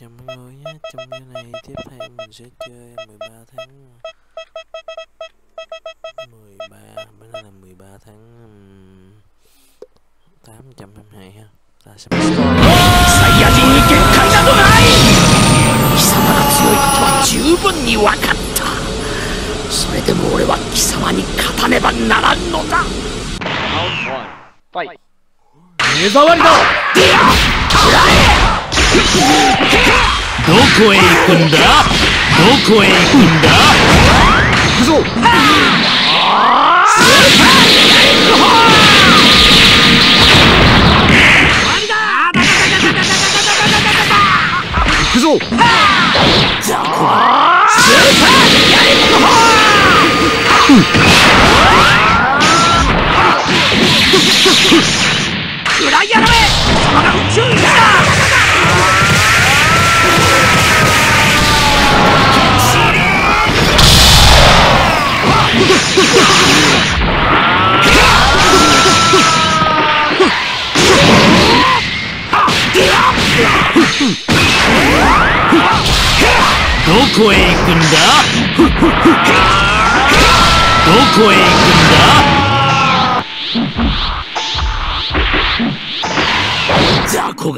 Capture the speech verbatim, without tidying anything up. Chào mọi người nhé, trong video này tiếp theo mình sẽ chơi mười ba tháng mười ba, bữa nay là mười ba tháng tám hai hai ha. Ta sẽ bắt đầu. Saiyajin ni genkai nado nai. Kisama ga tsuyoi koto wa jubun ni wakatta. Sore demo ore wa kisama ni kataneba naran no da. Fight. 目障りだ。どこへ行くんだ？どこへ行くんだ？行くぞ。行くぞ。フライヤーの目、様が宇宙一だ。どこへ行くんだ？どこへ行くんだ？雑魚が。